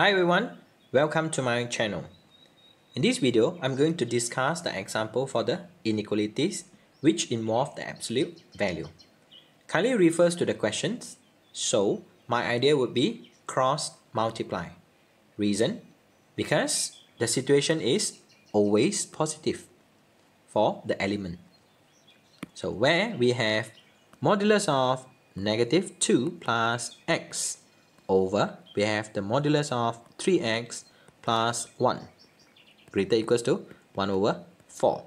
Hi everyone, welcome to my channel. In this video, I'm going to discuss the example for the inequalities which involve the absolute value. Kindly refers to the questions, so my idea would be cross multiply. Reason? Because the situation is always positive for the element. So where we have modulus of negative 2 plus x over we have the modulus of 3x plus 1 greater equals to 1 over 4.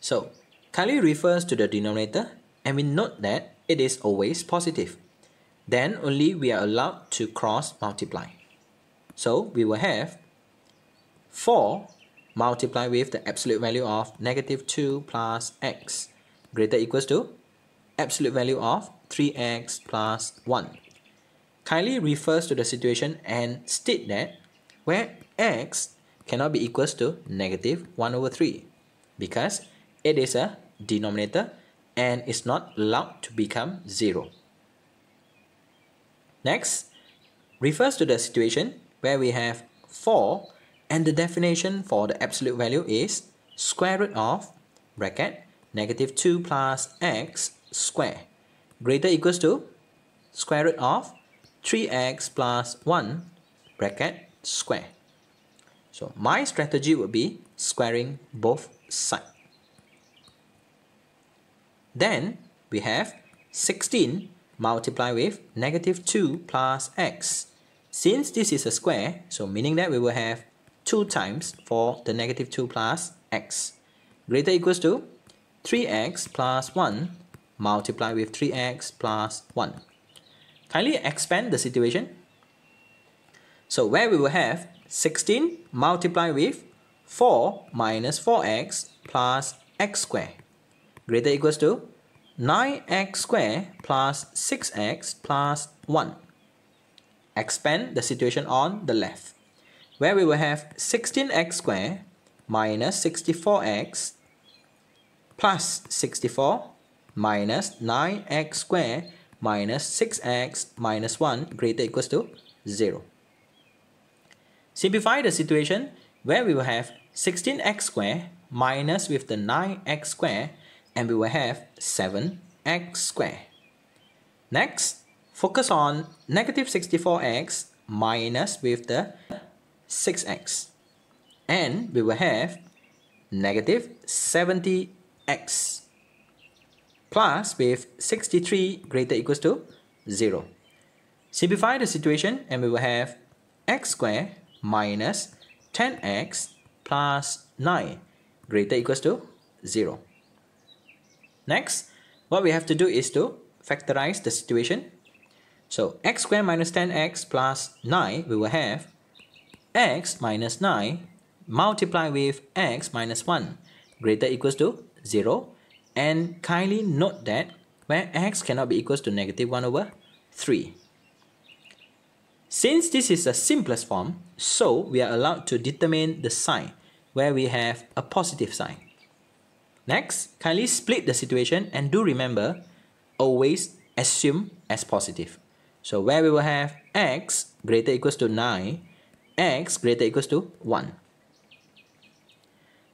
So kindly refers to the denominator and we note that it is always positive. Then only we are allowed to cross multiply. So we will have 4 multiplied with the absolute value of negative 2 plus x greater equals to absolute value of 3x plus 1. Kindly refers to the situation and state that where x cannot be equals to negative 1 over 3 because it is a denominator and is not allowed to become 0. Next, refers to the situation where we have 4 and the definition for the absolute value is square root of bracket negative 2 plus x square greater equals to square root of 3x plus 1 bracket square. So my strategy would be squaring both sides. Then we have 16 multiplied with negative 2 plus x. Since this is a square, so meaning that we will have 2 times for the negative 2 plus x greater equals to 3x plus 1 multiplied with 3x plus 1. Kindly expand the situation. So where we will have 16 multiplied with 4 minus 4x plus x square greater equals to 9x square plus 6x plus 1. Expand the situation on the left, where we will have 16x square minus 64x plus 64 minus 9x square minus 6x minus 1 greater equals to 0. Simplify the situation where we will have 16x square minus with the 9x square and we will have 7x square. Next, focus on negative 64x minus with the 6x and we will have negative 70x plus with 63 greater equals to 0. Simplify the situation and we will have x square minus 10x plus 9 greater equals to 0. Next, what we have to do is to factorize the situation. So x square minus 10x plus 9, we will have x minus 9 multiplied with x minus 1 greater equals to 0. And kindly note that where x cannot be equals to negative 1 over 3. Since this is the simplest form, so we are allowed to determine the sign where we have a positive sign. Next, kindly split the situation and do remember, always assume as positive. So where we will have x greater equals to 9, x greater equals to 1.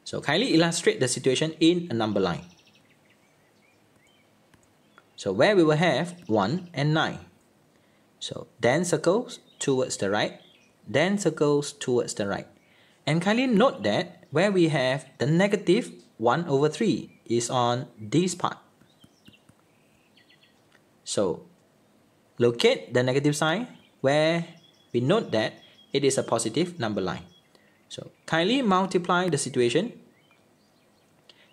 So kindly illustrate the situation in a number line. So where we will have 1 and 9. So then circles towards the right, then circles towards the right. And kindly note that where we have the negative 1 over 3 is on this part. So locate the negative sign where we note that it is a positive number line. So kindly multiply the situation.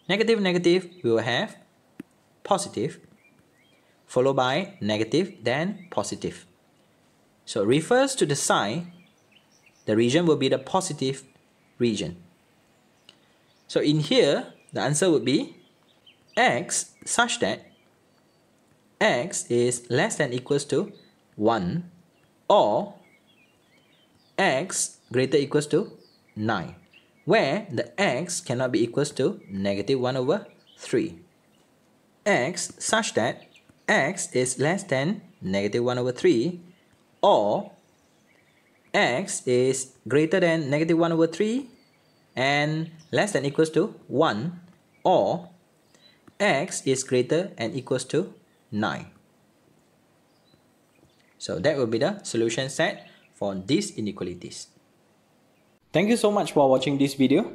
Negative, negative, we will have positive, followed by negative, then positive. So refers to the sign, the region will be the positive region. So in here, the answer would be x such that x is less than equals to 1 or x greater equals to 9, where the x cannot be equals to negative 1 over 3. X such that x is less than negative 1 over 3 or x is greater than -1/3 and less than equals to 1, or x is greater and equals to 9. So that will be the solution set for these inequalities. Thank you so much for watching this video.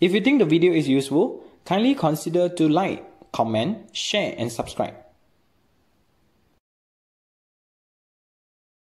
If you think the video is useful, kindly consider to like, comment, share and subscribe.